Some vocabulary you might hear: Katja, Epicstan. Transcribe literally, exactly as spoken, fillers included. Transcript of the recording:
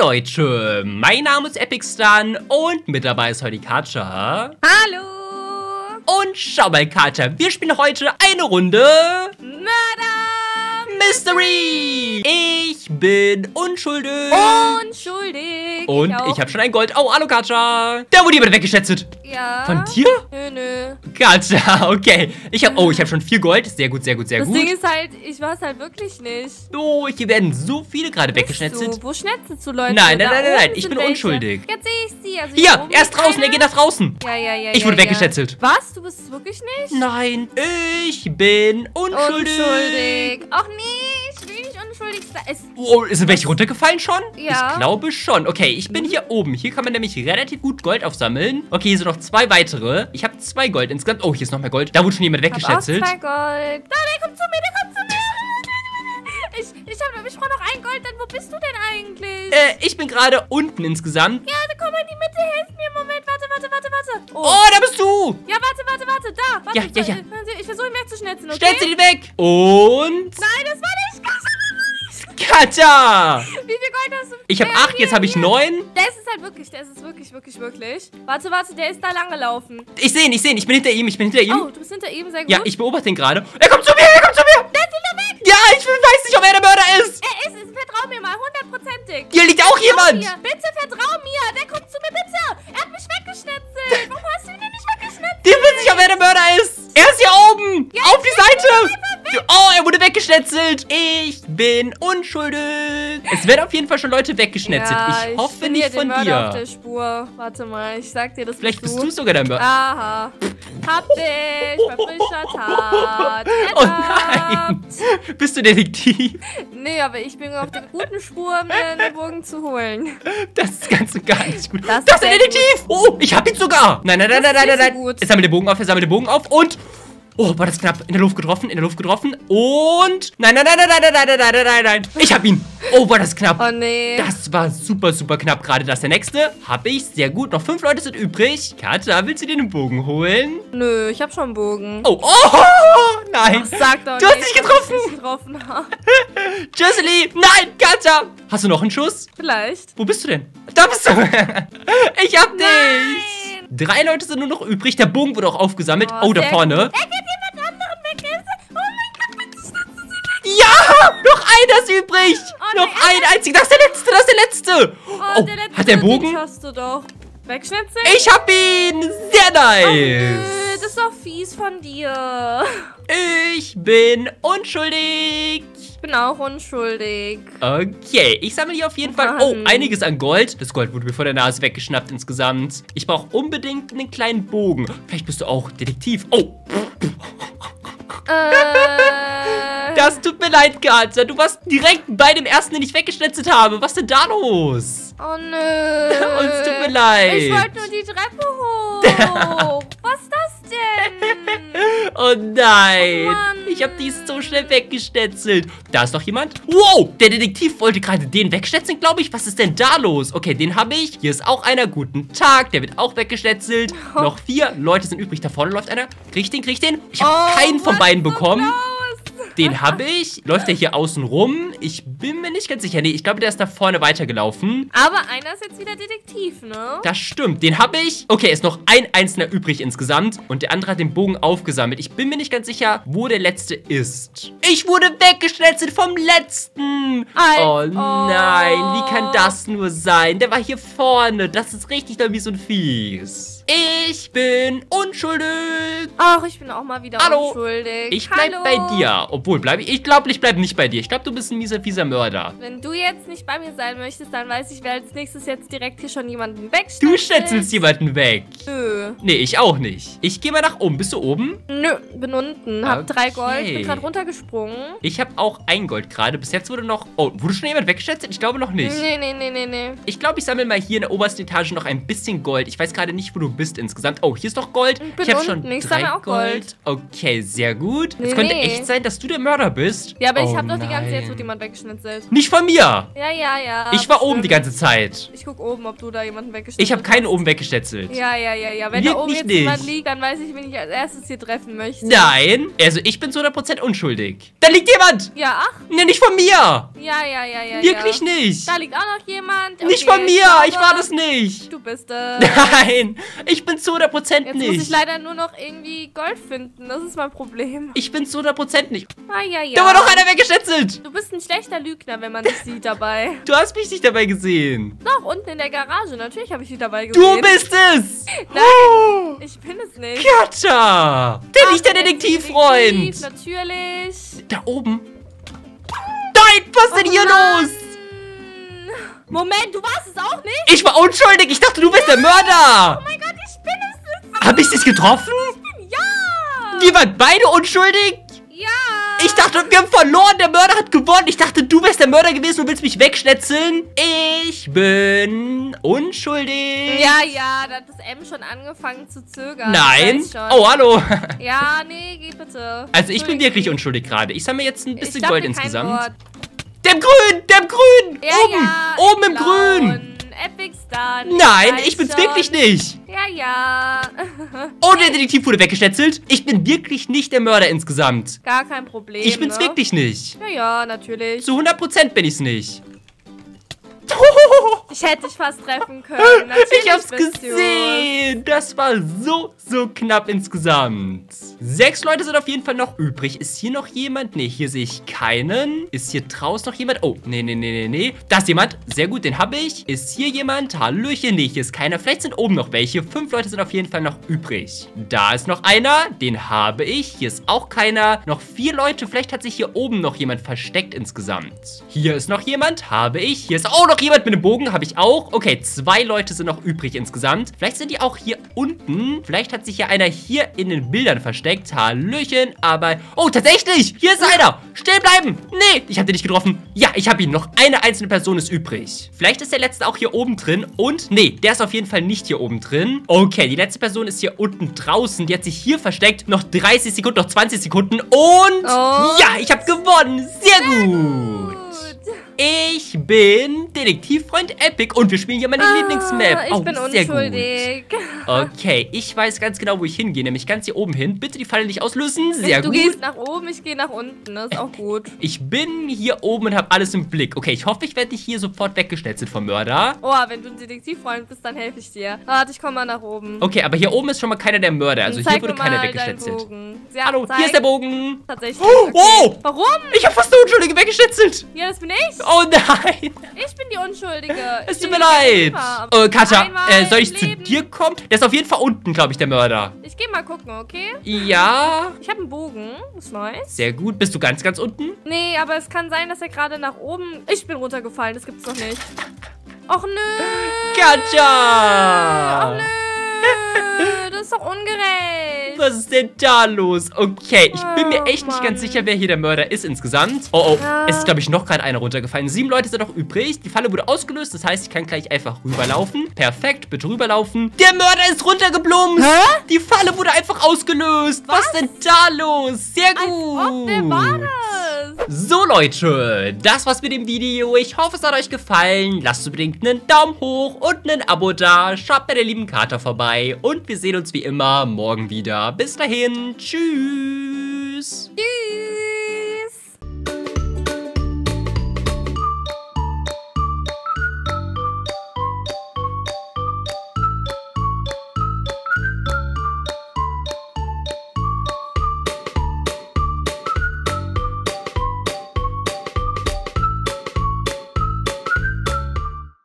Leute, mein Name ist Epicstan und mit dabei ist heute die Katja. Hallo! Und schau mal, Katja, wir spielen heute eine Runde Murder Mystery! Ich bin unschuldig! Unschuldig! Und ich, ich habe schon ein Gold. Oh, hallo, Katja! Da wurde jemand weggeschätzt! Ja. Von dir? Nö, nö. Katja, okay. Ich hab, oh, ich habe schon vier Gold. Sehr gut, sehr gut, sehr das gut. Das Ding ist halt, ich war es halt wirklich nicht. Oh, hier werden so viele gerade weggeschnetzelt. So, wo schnetzest du Leute? Nein, nein, nein, nein, nein. Ich bin welche? unschuldig. Jetzt sehe ich sie. Also hier, er ist draußen, er geht nach draußen. Ja, ja, ja. Ich wurde ja, weggeschnetzelt. Ja. Was? Du bist es wirklich nicht? Nein, ich bin unschuldig. Unschuldig. Auch nicht. Ich will nicht unschuldig sein. Es oh, sind welche runtergefallen schon? Ja. Ich glaube schon. Okay, ich bin mhm. hier oben. Hier kann man nämlich relativ gut Gold aufsammeln. Okay, hier sind noch zwei weitere. Ich habe zwei Gold insgesamt. Oh, hier ist noch mehr Gold. Da wurde schon jemand weggeschätzelt. Ich hab auch zwei Gold. Da, der kommt zu mir, der kommt zu mir. Ich, ich habe ich brauche noch ein Gold. Dann wo bist du denn eigentlich? Äh, ich bin gerade unten insgesamt. Ja, dann komm mal in die Mitte. Hilf mir. Moment, warte, warte, warte, warte. Oh, oh da bist du. Ja, warte, warte, warte. Da, warte. Ja, ja, ja. Ich, ich versuche ihn wegzuschnetzen, okay? Schnetze ihn weg. Und? Nein, das war nicht Katja! Wie viel Gold hast du? Ich habe acht, jetzt habe ich neun. Der ist es halt wirklich, der ist es wirklich, wirklich, wirklich. Warte, warte, der ist da lang gelaufen. Ich sehe ihn, ich sehe ihn, ich bin hinter ihm, ich bin hinter ihm. Oh, du bist hinter ihm, sehr gut. Ja, ich beobachte ihn gerade. Er kommt zu mir, er kommt zu mir! Der ist wieder weg! Ja, ich weiß nicht, ob er der Mörder ist! Er ist es, vertrau mir mal, hundertprozentig. Hier liegt auch jemand! Bitte vertrau mir, der kommt zu mir, bitte! Er hat mich weggeschnetzelt! Warum hast du ihn denn nicht weggeschnetzelt? Der weiß nicht, ob er der Mörder ist! Er ist hier oben! Auf die Seite! Oh, er wurde weggeschnetzelt. Ich bin unschuldig. Es werden auf jeden Fall schon Leute weggeschnetzelt. Ja, ich hoffe ich nicht von dir. Ich bin hier auf der Spur. Warte mal, ich sag dir das. Vielleicht bist du, bist du sogar der Mörder. Aha. Hab dich bei frischer Tat. Oh nein. Bist du Detektiv? Nee, aber ich bin auf der guten Spur, mir den Bogen zu holen. Das ist ganz und gar nicht gut. Das, das ist der Detektiv. Gut. Oh, ich hab ihn sogar. Nein, nein, nein, das nein, nein, nein. nein. Er sammelt den Bogen auf, er sammelt den Bogen auf und... Oh, war das knapp. In der Luft getroffen, in der Luft getroffen. Und... Nein, nein, nein, nein, nein, nein, nein, nein, nein, nein. Ich hab ihn. Oh, war das knapp. Oh, nee. Das war super, super knapp gerade. Das ist der nächste. Hab ich. Sehr gut. Noch fünf Leute sind übrig. Katja, willst du dir einen Bogen holen? Nö, ich hab schon einen Bogen. Oh, oh, nein. Ach, sag doch nicht. Du hast dich getroffen. Ich hab dich getroffen. Tschüssli. Nein, Katja. Hast du noch einen Schuss? Vielleicht. Wo bist du denn? Da bist du. Ich hab dich. Nein. Drei Leute sind nur noch übrig. Der Bogen wurde auch aufgesammelt. Oh, oh da vorne. Er geht jemand anderen weg. Oh mein Gott, bitte schnappen Sie weg. Ja, noch einer ist übrig. Oh, noch nee, ein einziger. Das ist der letzte, das ist der letzte. Oh, oh der letzte. Hat der Bogen? Hast du doch. Wegschnitzen? Ich hab ihn. Sehr nice. Oh, das ist doch fies von dir. Ich bin unschuldig. Ich bin auch unschuldig. Okay, ich sammle hier auf jeden Mann. Fall... Oh, einiges an Gold. Das Gold wurde mir vor der Nase weggeschnappt insgesamt. Ich brauche unbedingt einen kleinen Bogen. Vielleicht bist du auch Detektiv. Oh. Äh. Das tut mir leid, Katja. Du warst direkt bei dem ersten, den ich weggeschnetzelt habe. Was ist denn da los? Oh, nö. Es tut mir leid. Ich wollte nur die Treppe hoch. Was ist das denn? Oh, nein. Oh, Mann. Ich habe die so schnell weggeschnetzelt. Da ist noch jemand. Wow, der Detektiv wollte gerade den wegschnetzeln, glaube ich. Was ist denn da los? Okay, den habe ich. Hier ist auch einer. Guten Tag. Der wird auch weggeschnetzelt. Oh. Noch vier Leute sind übrig. Da vorne läuft einer. Krieg den, krieg den. Ich habe oh, keinen von beiden bekommen. Los? Den habe ich. Läuft der hier außen rum? Ich bin mir nicht ganz sicher. Nee, ich glaube, der ist da vorne weitergelaufen. Aber einer ist jetzt wieder Detektiv, ne? Das stimmt. Den habe ich. Okay, ist noch ein Einzelner übrig insgesamt. Und der andere hat den Bogen aufgesammelt. Ich bin mir nicht ganz sicher, wo der letzte ist. Ich wurde weggeschnetzelt vom letzten. Ein oh nein, oh. Wie kann das nur sein? Der war hier vorne. Das ist richtig mies und fies. Ich bin unschuldig. Ach, ich bin auch mal wieder Hallo. unschuldig. Ich bleib Hallo. bei dir. Obwohl, bleib ich, ich glaube, ich bleib nicht bei dir. Ich glaube, du bist ein mieser, fieser Mörder. Wenn du jetzt nicht bei mir sein möchtest, dann weiß ich, wer als nächstes jetzt direkt hier schon jemanden wegschnetzelt. Du schnetzelst jemanden weg. Nö. Nee, ich auch nicht. Ich gehe mal nach oben. Bist du oben? Nö, bin unten. Hab okay. drei Gold. Ich bin gerade runtergesprungen. Ich habe auch ein Gold gerade. Bis jetzt wurde noch... Oh, wurde schon jemand weggeschnetzelt? Ich glaube noch nicht. Nee, nee, nee, nee, nee. Ich glaube, ich sammle mal hier in der obersten Etage noch ein bisschen Gold. Ich weiß gerade nicht, wo du bist. bist insgesamt. Oh, hier ist doch Gold. Ich, ich habe schon drei Gold. Gold. Okay, sehr gut. Nee, es könnte nee. echt sein, dass du der Mörder bist. Ja, aber oh, ich habe doch die ganze Zeit, jetzt wird jemand weggeschnitzelt. Nicht von mir. Ja, ja, ja. Ich war bestimmt oben die ganze Zeit. Ich guck oben, ob du da jemanden weggeschnitzelt hast. Ich habe keinen oben weggeschnitzelt. Ja, ja, ja, ja. Wenn Lieg da oben jetzt nicht. jemand liegt, dann weiß ich, wen ich als erstes hier treffen möchte. Nein. Also ich bin zu hundert Prozent unschuldig. Da liegt jemand. Ja, ach. Nee, nicht von mir. Ja, ja, ja, ja. Wirklich ja. nicht. Da liegt auch noch jemand. Okay, nicht von mir. Ich war das nicht. Du bist das. Nein. Ich bin zu hundert Prozent nicht. Jetzt muss ich leider nur noch irgendwie Gold finden. Das ist mein Problem. Ich bin zu hundert Prozent nicht. Ah, ja, ja. Da war doch einer weggeschnitzelt. Du bist ein schlechter Lügner, wenn man dich sieht dabei. Du hast mich nicht dabei gesehen. Doch, unten in der Garage. Natürlich habe ich dich dabei gesehen. Du bist es. Nein, oh. ich bin es nicht. Katja. Der Ach, nicht der Detektivfreund. Detektiv, natürlich. Da oben. Nein, was ist denn oh, hier Mann. los? Moment, du warst es auch nicht? Ich war unschuldig. Ich dachte, du bist ja. der Mörder. Oh mein Gott, ich bin es nicht. Hab ich dich getroffen? Ich bin, ja. Wir waren beide unschuldig? Ja. Ich dachte, wir haben verloren. Der Mörder hat gewonnen. Ich dachte, du wärst der Mörder gewesen und willst mich wegschnetzeln. Ich bin unschuldig. Ja, ja, da hat das M schon angefangen zu zögern. Nein. Oh, hallo. Ja, nee, geh bitte. Also ich bin wirklich unschuldig gerade. Ich sammle jetzt ein bisschen Gold insgesamt. Der im Grün, der im Grün, ja, oben, ja, oben im Grün. Epic Star. Nein, ich bin's schon. wirklich nicht. Ja, ja. Oh, der Detektiv wurde weggeschnetzelt. Ich bin wirklich nicht der Mörder insgesamt. Gar kein Problem. Ich bin's ne? wirklich nicht. Ja, ja, natürlich. Zu hundert Prozent bin ich's nicht. Ich hätte dich fast treffen können. Natürlich ich hab's gesehen. Das war so, so knapp insgesamt. Sechs Leute sind auf jeden Fall noch übrig. Ist hier noch jemand? Nee, hier sehe ich keinen. Ist hier draußen noch jemand? Oh, nee, nee, nee, nee, nee. Da ist jemand. Sehr gut, den habe ich. Ist hier jemand? Hallöchen. Nee, hier ist keiner. Vielleicht sind oben noch welche. Fünf Leute sind auf jeden Fall noch übrig. Da ist noch einer. Den habe ich. Hier ist auch keiner. Noch vier Leute. Vielleicht hat sich hier oben noch jemand versteckt insgesamt. Hier ist noch jemand. Habe ich. Hier ist auch noch jemand mit dem Bogen, habe ich auch. Okay, zwei Leute sind noch übrig insgesamt. Vielleicht sind die auch hier unten. Vielleicht hat sich ja einer hier in den Bildern versteckt. Hallöchen, aber... Oh, tatsächlich! Hier ist einer! Still bleiben! Nee, ich habe den nicht getroffen. Ja, ich habe ihn. Noch eine einzelne Person ist übrig. Vielleicht ist der letzte auch hier oben drin und... Nee, der ist auf jeden Fall nicht hier oben drin. Okay, die letzte Person ist hier unten draußen. Die hat sich hier versteckt. Noch dreißig Sekunden, noch zwanzig Sekunden und... und? Ja, ich habe gewonnen. Sehr gut! Ich bin Detektivfreund Epic und wir spielen hier meine ah, Lieblingsmap. Ich oh, bin unschuldig. Okay, ich weiß ganz genau, wo ich hingehe, nämlich ganz hier oben hin. Bitte die Falle nicht auslösen. Sehr du gut. Du gehst nach oben, ich gehe nach unten. Das ist auch gut. Ich bin hier oben und habe alles im Blick. Okay, ich hoffe, ich werde dich hier sofort weggeschnetzelt vom Mörder. Oh, wenn du ein Detektivfreund bist, dann helfe ich dir. Warte, ich komme mal nach oben. Okay, aber hier oben ist schon mal keiner der Mörder. Also hier wurde keiner weggeschnetzelt. Ja, hallo, zeig. Hier ist der Bogen. Tatsächlich. Okay. Oh, warum? Ich habe fast eine Unschuldige weggeschnetzelt. Ja, das bin ich. Oh nein. Ich bin die Unschuldige. Es tut mir leid. Oh, Katja, äh, soll ich zu dir kommen? Der ist auf jeden Fall unten, glaube ich, der Mörder. Ich gehe mal gucken, okay? Ja. Ich habe einen Bogen. Ist nice. Sehr gut. Bist du ganz, ganz unten? Nee, aber es kann sein, dass er gerade nach oben... Ich bin runtergefallen. Das gibt's doch nicht. Och nö. Katja. Och nö. Das ist doch ungerecht. Was ist denn da los? Okay, ich bin mir echt oh, nicht ganz sicher, wer hier der Mörder ist insgesamt. Oh, oh, ja. Es ist, glaube ich, noch gerade einer runtergefallen. Sieben Leute sind noch übrig. Die Falle wurde ausgelöst. Das heißt, ich kann gleich einfach rüberlaufen. Perfekt, bitte rüberlaufen. Der Mörder ist runtergeblumst. Hä? Die Falle wurde einfach ausgelöst. Was, Was ist denn da los? Sehr gut. Wer war das? So, Leute, das war's mit dem Video. Ich hoffe, es hat euch gefallen. Lasst unbedingt einen Daumen hoch und ein Abo da. Schaut bei der lieben Katja vorbei. Und wir sehen uns wie immer morgen wieder. Bis dahin, tschüss. Tschüss.